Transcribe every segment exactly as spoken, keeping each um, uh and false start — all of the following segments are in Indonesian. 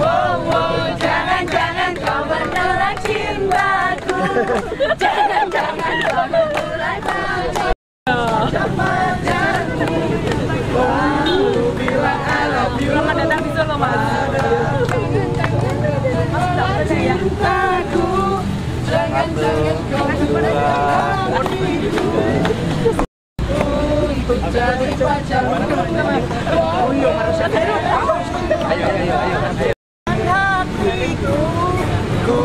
wow, wow. Jangan-jangan kau menolak cintaku. Jangan-jangan kau menolak pacarmu. Aku bilang I love you. Selamat datang di Solo, Mas. Cintaku, jangan-jangan kau menolak aku. Untuk jadi pacarmu. Oh, iya, harusnya ada. Ayo, ayo, ayo. Hatiku, ku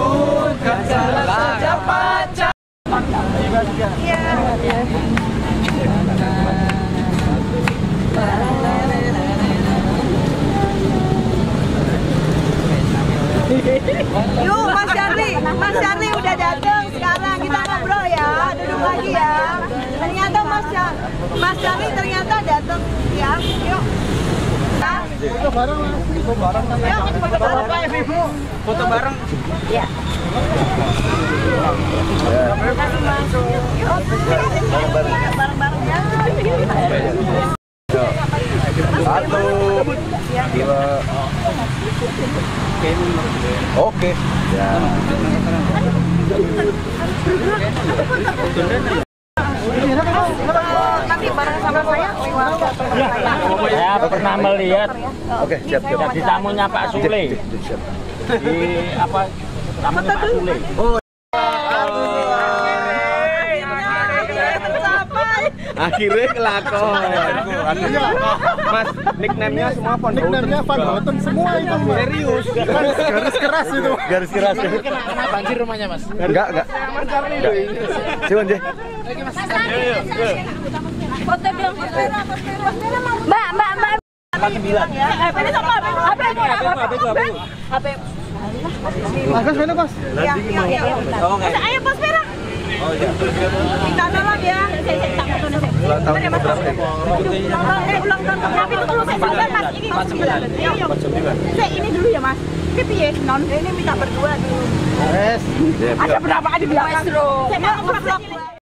kan salah saja pacar. Iya. Yuk, Mas Charly, Mas Charly udah datang. Sekarang kita ngobrol ya, duduk lagi ya. Ternyata Mas Charly, Mas Charly ternyata datang ya. Yuk. Foto bareng, foto bareng, foto bareng, Pak Ibu, foto bareng. Iya. Bareng-bareng ya. Satu, dua. Oke. Ya. Nanti bareng sama saya. Saya pernah melihat. Oke, siap, siap. Jadi tamunya Pak Sule. Di apa? Tamunya Pak Sule. Oh. Akhirnya kelakon. Mas, nickname-nya semua Van Houten. Nickname-nya Van Houten semua itu. Serius. Garis keras itu. Garis keras. Kena banjir rumahnya, Mas. Enggak, enggak. Cuman deh. Oke, Mas. Foto dong, Mbak, Mbak, Mbak. delapan sembilan. Eh, ini sama apa? Apa itu? Apa itu? H P. Bagus benar, Mas. Iya, iya, iya. Ayo, Mas Vera. Oh, iya. Minta tolong ya. Saya tak foto nih. Ulang tahun berapa? Eh, ulang tahun berapa itu kalau saya salah, Mas. Ini empat sembilan. Saya ini dulu ya, Mas. Ini piye? Non, ini minta berdua dulu. Yes. Ada berapa ada di belakang? Saya mau vlog.